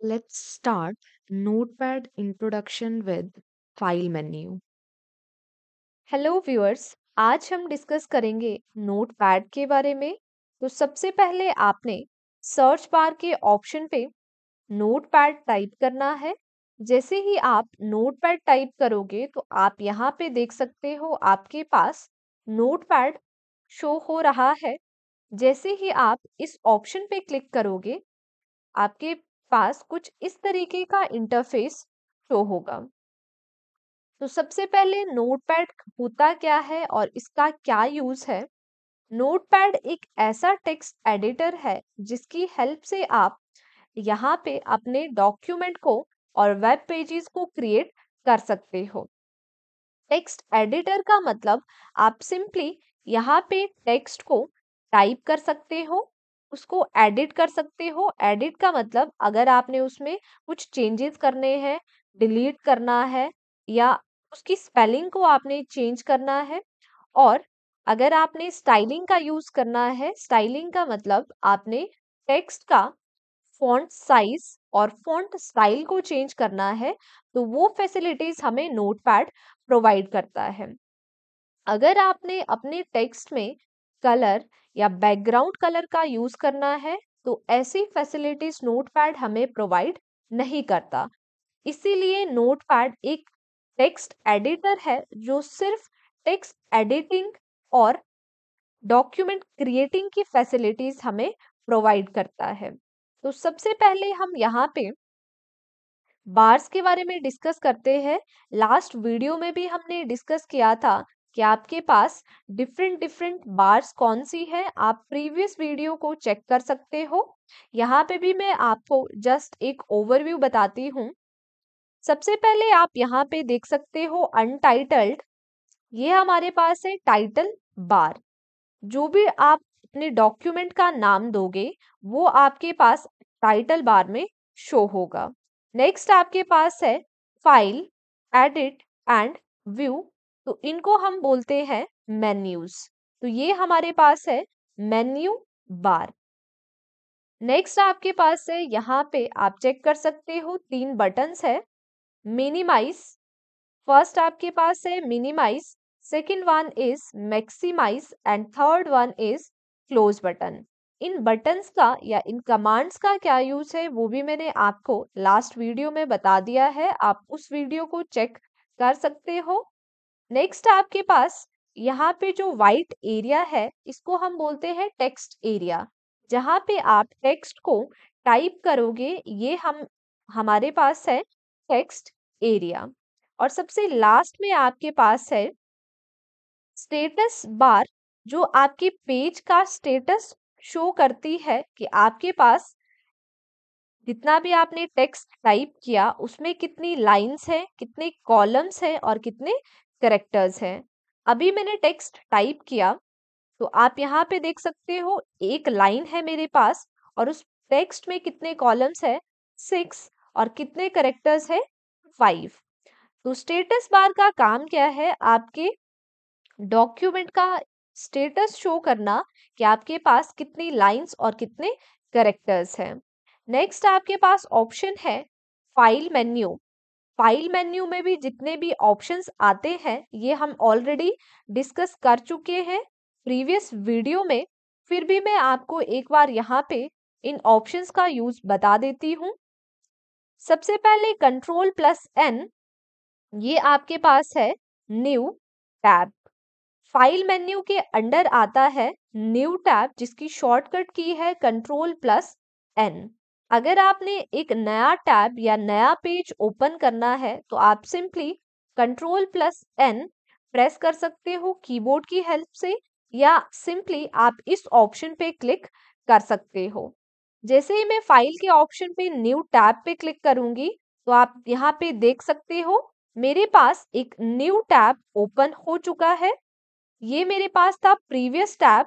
Let's start Notepad introduction with file menu. Hello viewers, आज हम discuss करेंगे notepad के बारे में। तो सबसे पहले आपने सर्च बार के ऑप्शन पे नोटपैड टाइप करना है। जैसे ही आप नोटपैड टाइप करोगे तो आप यहाँ पे देख सकते हो आपके पास नोटपैड शो हो रहा है। जैसे ही आप इस ऑप्शन पे क्लिक करोगे आपके पास कुछ इस तरीके का इंटरफेस शो होगा। तो सबसे पहले नोटपैड होता क्या है और इसका क्या यूज है। नोटपैड एक ऐसा टेक्स्ट एडिटर है जिसकी हेल्प से आप यहाँ पे अपने डॉक्यूमेंट को और वेब पेजेस को क्रिएट कर सकते हो। टेक्स्ट एडिटर का मतलब आप सिंपली यहाँ पे टेक्स्ट को टाइप कर सकते हो, उसको एडिट कर सकते हो। एडिट का मतलब अगर आपने उसमें कुछ चेंजेस करने हैं, डिलीट करना है या उसकी स्पेलिंग को आपने चेंज करना है। और अगर आपने स्टाइलिंग का यूज करना है, स्टाइलिंग का मतलब आपने टेक्स्ट का फॉन्ट साइज और फॉन्ट स्टाइल को चेंज करना है, तो वो फैसिलिटीज हमें नोटपैड प्रोवाइड करता है। अगर आपने अपने टेक्स्ट में कलर या बैकग्राउंड कलर का यूज करना है तो ऐसी फैसिलिटीज नोटपैड हमें प्रोवाइड नहीं करता। इसीलिए नोटपैड एक टेक्स्ट एडिटर है जो सिर्फ टेक्स्ट एडिटिंग और डॉक्यूमेंट क्रिएटिंग की फैसिलिटीज हमें प्रोवाइड करता है। तो सबसे पहले हम यहाँ पे बार्स के बारे में डिस्कस करते हैं। लास्ट वीडियो में भी हमने डिस्कस किया था कि आपके पास डिफरेंट डिफरेंट बार्स कौन सी है। आप प्रीवियस वीडियो को चेक कर सकते हो। यहाँ पे भी मैं आपको जस्ट एक ओवरव्यू बताती हूँ। सबसे पहले आप यहाँ पे देख सकते हो अनटाइटल्ड, ये हमारे पास है टाइटल बार। जो भी आप अपने डॉक्यूमेंट का नाम दोगे वो आपके पास टाइटल बार में शो होगा। नेक्स्ट आपके पास है फाइल, एडिट एंड व्यू, तो इनको हम बोलते हैं मेन्यूज। तो ये हमारे पास है मेन्यू बार। नेक्स्ट आपके पास है, यहाँ पे आप चेक कर सकते हो 3 बटन्स है। मिनिमाइज, फर्स्ट आपके पास है minimize, second one is maximize and third one is close button. इन बटन्स का या इन कमांड्स का क्या यूज है वो भी मैंने आपको लास्ट वीडियो में बता दिया है, आप उस वीडियो को चेक कर सकते हो। नेक्स्ट आपके पास यहाँ पे जो वाइट एरिया है इसको हम बोलते हैं टेक्स्ट एरिया, जहाँ पे आप टेक्स्ट को टाइप करोगे। ये हम हमारे पास है टेक्स्ट एरिया। और सबसे लास्ट में आपके पास है स्टेटस बार, जो आपके पेज का स्टेटस शो करती है कि आपके पास जितना भी आपने टेक्स्ट टाइप किया उसमें कितनी लाइंस हैं, कितने कॉलम्स हैं और कितने कैरेक्टर्स हैं। अभी मैंने टेक्स्ट टाइप किया तो आप यहाँ पे देख सकते हो 1 लाइन है मेरे पास और उस टेक्स्ट में कितने कॉलम्स है 6 और कितने करेक्टर्स है 5। तो स्टेटस बार का काम क्या है, आपके डॉक्यूमेंट का स्टेटस शो करना कि आपके पास कितनी लाइंस और कितने करेक्टर्स हैं। नेक्स्ट आपके पास ऑप्शन है फाइल मेन्यू। फाइल मेन्यू में भी जितने भी ऑप्शंस आते हैं ये हम ऑलरेडी डिस्कस कर चुके हैं प्रीवियस वीडियो में, फिर भी मैं आपको एक बार यहाँ पे इन ऑप्शंस का यूज बता देती हूँ। सबसे पहले Ctrl+N, ये आपके पास है न्यू टैब। फाइल मेन्यू के अंडर आता है न्यू टैब जिसकी शॉर्टकट की है Ctrl+N। अगर आपने एक नया टैब या नया पेज ओपन करना है तो आप सिंपली Ctrl+N प्रेस कर सकते हो कीबोर्ड की हेल्प से, या सिंपली आप इस ऑप्शन पे क्लिक कर सकते हो। जैसे ही मैं फाइल के ऑप्शन पे न्यू टैब पे क्लिक करूंगी तो आप यहाँ पे देख सकते हो मेरे पास एक न्यू टैब ओपन हो चुका है। ये मेरे पास था प्रीवियस टैब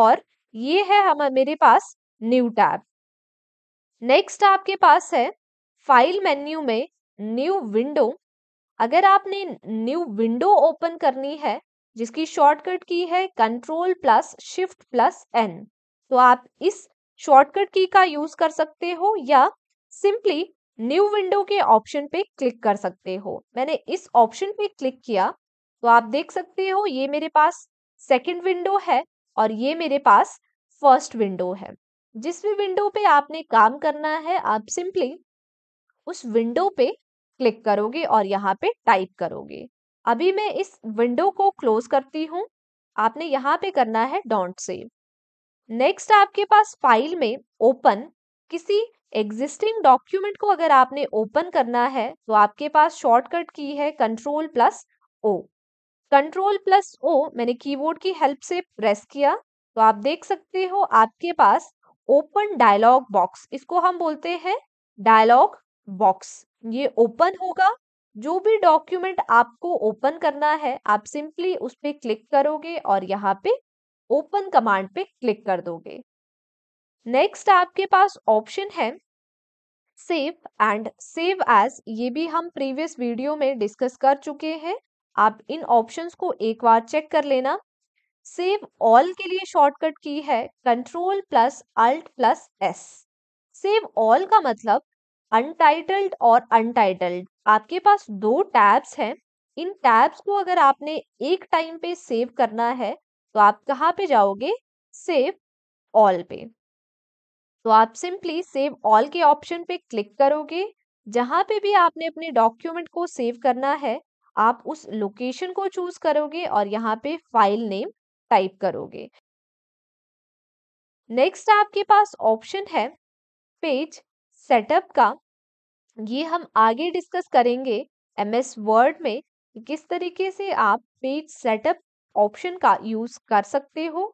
और ये है हम मेरे पास न्यू टैब। नेक्स्ट आपके पास है फाइल मेन्यू में न्यू विंडो। अगर आपने न्यू विंडो ओपन करनी है जिसकी शॉर्टकट की है Ctrl+Shift+N, तो आप इस शॉर्टकट की का यूज कर सकते हो या सिंपली न्यू विंडो के ऑप्शन पे क्लिक कर सकते हो। मैंने इस ऑप्शन पे क्लिक किया तो आप देख सकते हो ये मेरे पास सेकंड विंडो है और ये मेरे पास फर्स्ट विंडो है। जिस भी विंडो पे आपने काम करना है आप सिंपली उस विंडो पे क्लिक करोगे और यहाँ पे टाइप करोगे। अभी मैं इस विंडो को क्लोज करती हूँ। आपने यहाँ पे करना है डोंट सेव। नेक्स्ट आपके पास फाइल में ओपन, किसी एग्जिस्टिंग डॉक्यूमेंट को अगर आपने ओपन करना है तो आपके पास शॉर्टकट की है कंट्रोल + O। कंट्रोल + O मैंने कीबोर्ड की हेल्प से प्रेस किया तो आप देख सकते हो आपके पास ओपन डायलॉग बॉक्स, इसको हम बोलते हैं डायलॉग बॉक्स, ये ओपन होगा। जो भी डॉक्यूमेंट आपको ओपन करना है आप सिंपली उस पर क्लिक करोगे और यहाँ पे ओपन कमांड पे क्लिक कर दोगे। नेक्स्ट आपके पास ऑप्शन है सेव एंड सेव एज, ये भी हम प्रीवियस वीडियो में डिस्कस कर चुके हैं। आप इन ऑप्शंस को एक बार चेक कर लेना। सेव ऑल के लिए शॉर्टकट की है control + Alt + S। Save all का मतलब अनटाइटल्ड और अनटाइटल्ड, आपके पास दो टैब्स हैं। इन टैब्स को अगर आपने एक टाइम पे सेव करना है तो आप कहाँ पे जाओगे, सेव ऑल पे। तो आप सिंपली सेव ऑल के ऑप्शन पे क्लिक करोगे। जहाँ पे भी आपने अपने डॉक्यूमेंट को सेव करना है आप उस लोकेशन को चूज करोगे और यहाँ पे फाइल नेम टाइप करोगे। नेक्स्ट आपके पास ऑप्शन है पेज सेटअप का, ये हम आगे डिस्कस करेंगे MS Word में किस तरीके से आप पेज सेटअप ऑप्शन का यूज कर सकते हो।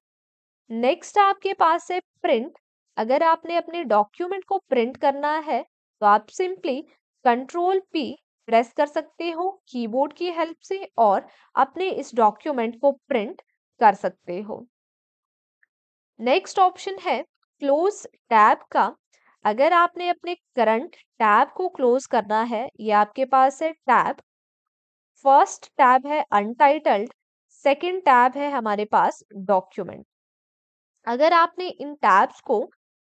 नेक्स्ट आपके पास है प्रिंट, अगर आपने अपने डॉक्यूमेंट को प्रिंट करना है तो आप सिंपली कंट्रोल + P प्रेस कर सकते हो कीबोर्ड की हेल्प से और अपने इस डॉक्यूमेंट को प्रिंट कर सकते हो। नेक्स्ट ऑप्शन है क्लोज टैब का, अगर आपने अपने करंट टैब को क्लोज करना है, ये आपके पास है टैब। फर्स्ट टैब है अनटाइटल्ड, सेकेंड टैब है हमारे पास डॉक्यूमेंट। अगर आपने इन टैब्स को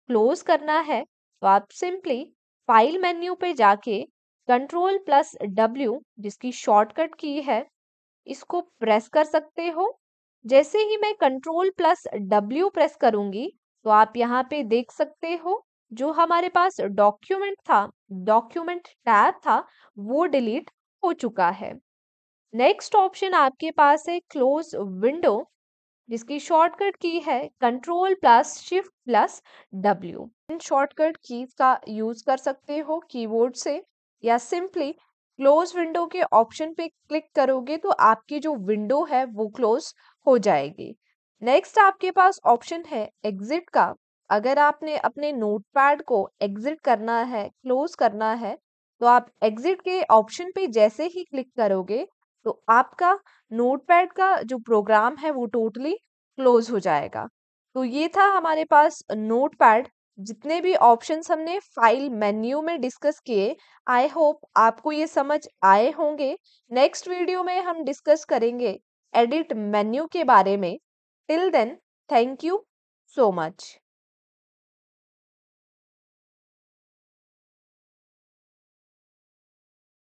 क्लोज करना है तो आप सिंपली फाइल मेन्यू पे जाके कंट्रोल + W जिसकी शॉर्टकट की है इसको प्रेस कर सकते हो। जैसे ही मैं कंट्रोल + W प्रेस करूंगी तो आप यहाँ पे देख सकते हो जो हमारे पास डॉक्यूमेंट था, डॉक्यूमेंट टैब था, वो डिलीट हो चुका है। नेक्स्ट ऑप्शन आपके पास है क्लोज विंडो जिसकी शॉर्टकट की है कंट्रोल + Shift + W। इन शॉर्टकट कीज का यूज कर सकते हो कीबोर्ड से या सिंपली क्लोज विंडो के ऑप्शन पे क्लिक करोगे तो आपकी जो विंडो है वो क्लोज हो जाएगी। नेक्स्ट आपके पास ऑप्शन है एग्जिट का, अगर आपने अपने नोटपैड को एग्जिट करना है, क्लोज करना है तो आप एग्जिट के ऑप्शन पे जैसे ही क्लिक करोगे तो आपका नोटपैड का जो प्रोग्राम है वो टोटली क्लोज हो जाएगा। तो ये था हमारे पास नोटपैड। जितने भी ऑप्शंस हमने फाइल मेन्यू में डिस्कस किए आई होप आपको ये समझ आए होंगे। नेक्स्ट वीडियो में हम डिस्कस करेंगे एडिट मेन्यू के बारे में। Till then thank you so much.